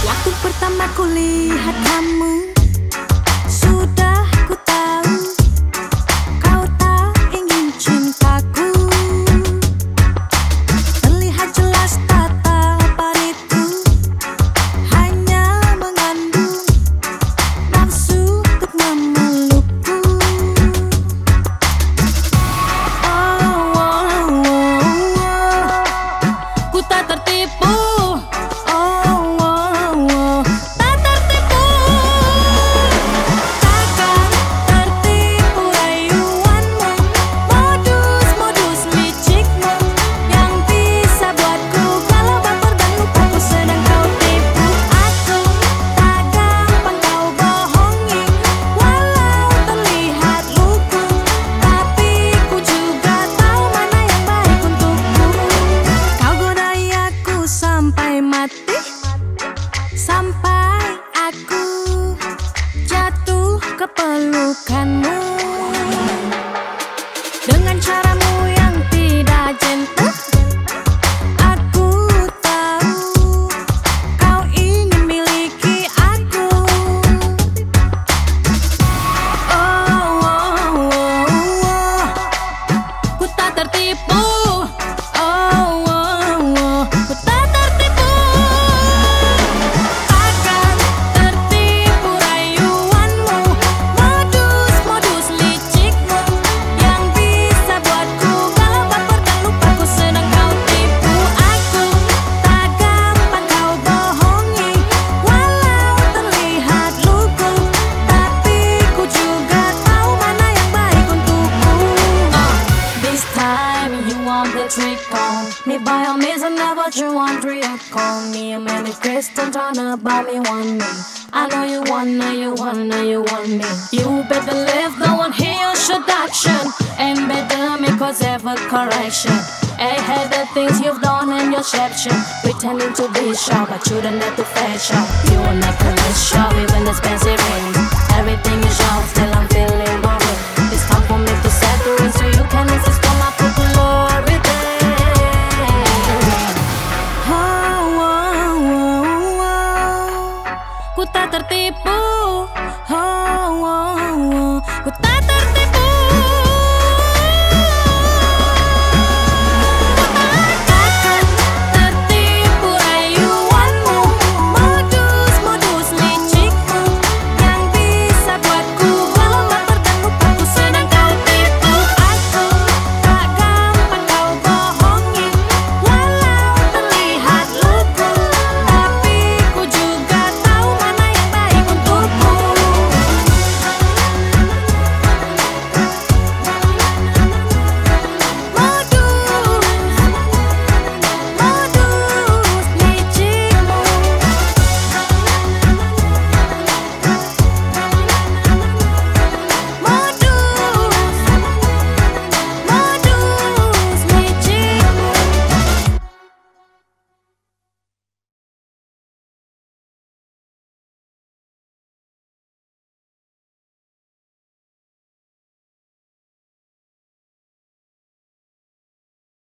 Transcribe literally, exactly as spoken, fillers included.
Waktu pertama ku lihat kamu, sudah ku tahu kau tak ingin cintaku. Terlihat jelas tatapan itu hanya mengandung nafsu untuk memelukku. Oh, oh, oh, oh. Ku tak tertipu. Sampai aku jatuh ke pelukanmu. Dengan caramu yang tidak gentle, aku tahu kau ingin miliki aku. Oh, oh, oh, oh, oh. Ku tak tertipu. Oh, oh, oh. Ku tak tertipu. Trick on me by a million, but you won't react on me. A many Christian trying to buy me one me. I know you wanna, you wanna, you want me. You better live, no one here should action. And better make us ever correction. I hate the things you've done and your exception. Pretending to be sharp, but you don't have to fashion. You are not color sharp, even expensive.